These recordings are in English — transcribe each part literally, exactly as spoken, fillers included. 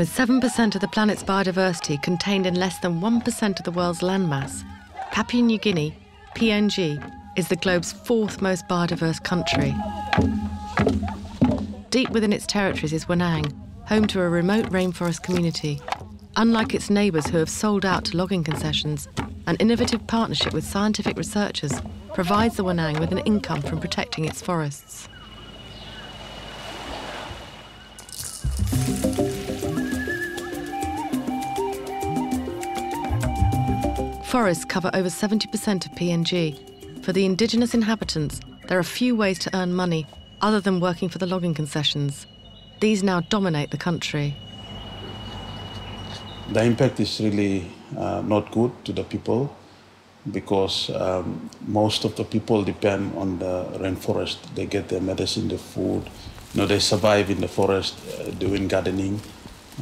with seven percent of the planet's biodiversity contained in less than one percent of the world's landmass, Papua New Guinea, P N G, is the globe's fourth most biodiverse country. Deep within its territories is Wanang, home to a remote rainforest community. Unlike its neighbours who have sold out to logging concessions, an innovative partnership with scientific researchers provides the Wanang with an income from protecting its forests. Forests cover over seventy percent of P N G. For the indigenous inhabitants, there are few ways to earn money other than working for the logging concessions. These now dominate the country. The impact is really uh, not good to the people because um, most of the people depend on the rainforest. They get their medicine, their food. You know, they survive in the forest uh, doing gardening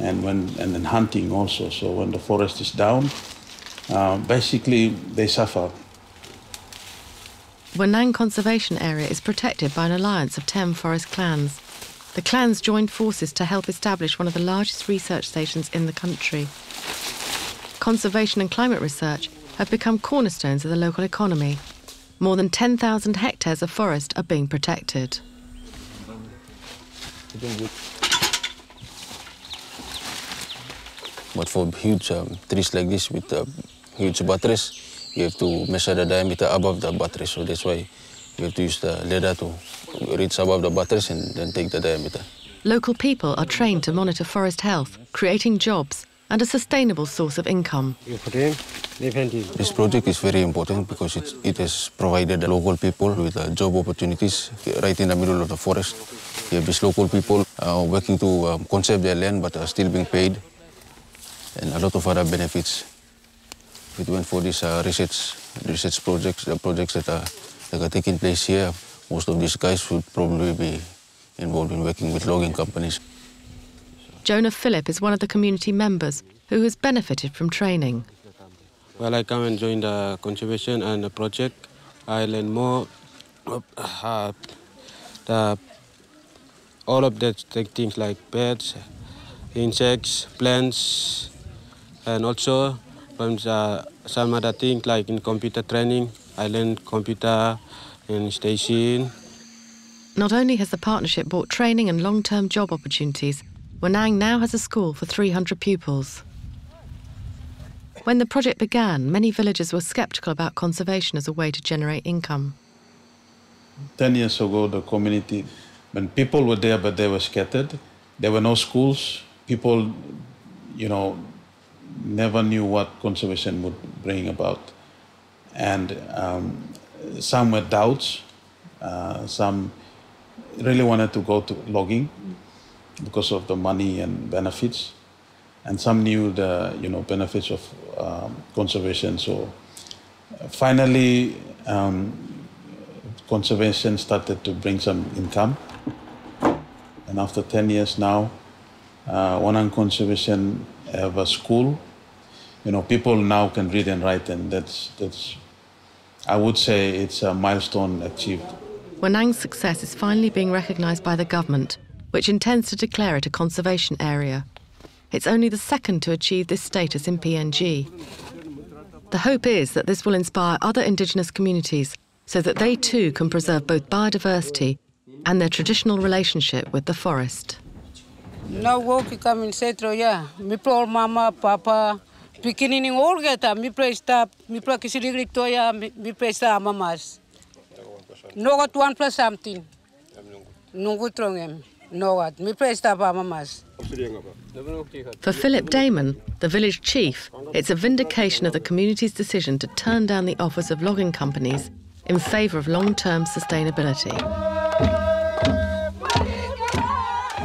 and, when, and then hunting also. So when the forest is down, uh, basically they suffer. Wanang Conservation Area is protected by an alliance of ten forest clans. The clans joined forces to help establish one of the largest research stations in the country. Conservation and climate research have become cornerstones of the local economy. More than ten thousand hectares of forest are being protected. But for huge um, trees like this with uh, huge batteries, you have to measure the diameter above the battery, so that's why you have to use the ladder to reach above the batteries and then take the diameter. Local people are trained to monitor forest health, creating jobs and a sustainable source of income. This project is very important because it, it has provided the local people with uh, job opportunities right in the middle of the forest. You have these local people uh, working to um, conserve their land but are still being paid, and a lot of other benefits. If it went for these uh, research, research projects, the projects that are that are taking place here, most of these guys would probably be involved in working with logging companies. Jonah Philip is one of the community members who has benefited from training. Well, I come and join the conservation and the project. I learn more uh, the, all of the things like birds, insects, plants, and also from the, some other things like in computer training. I learned computer and station. Not only has the partnership brought training and long-term job opportunities, Wanang now has a school for three hundred pupils. When the project began, many villagers were sceptical about conservation as a way to generate income. Ten years ago, the community, when people were there but they were scattered, there were no schools. People, you know, never knew what conservation would bring about. And um, some were doubts, uh, some really wanted to go to logging because of the money and benefits, and some knew the you know benefits of um, conservation. So finally, um, conservation started to bring some income, and after ten years now, uh, Wanang Conservation have a school. You know, people now can read and write, and that's, that's, I would say, it's a milestone achieved. Wanang's success is finally being recognised by the government, which intends to declare it a conservation area. It's only the second to achieve this status in P N G. The hope is that this will inspire other indigenous communities so that they too can preserve both biodiversity and their traditional relationship with the forest. Now we come in Central, yeah. My poor mama, papa, beginning all get up, me play stop, me play Kisiriktoya, me play stop mamas. No got one plus something. No good wrong, no what, me play stop mamas. For Philip Damon, the village chief, it's a vindication of the community's decision to turn down the offers of logging companies in favour of long-term sustainability.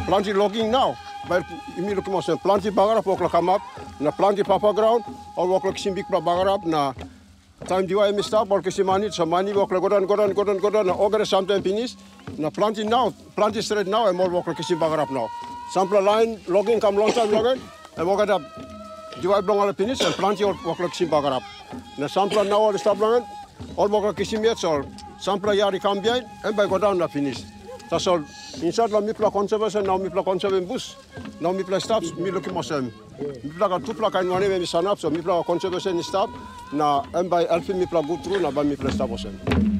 Planting logging now, but you look at planting bagara for come up. Na planti papa ground or walk like simbik pra bagarap na time diwa mistap or kesimani samani walk like godan godan godan godan na ogre sometime finish na planti now planti straight now and more walk like sim bagarap now sample line logging come long time logging and walk up diwa blongal finish and planti or walk like sim bagarap na sample now or stop long or walk like sim yet or sample yari come behind and by godan na finish. Tasol inside la mi pla conservation na mi pla conservation bush na mi pla staff mi loki mosem mi pla ka tupla ka nwane mi sanap so mi pla conservation staff na mbai alfi mi pla gutru na ba mi pla staff mosem.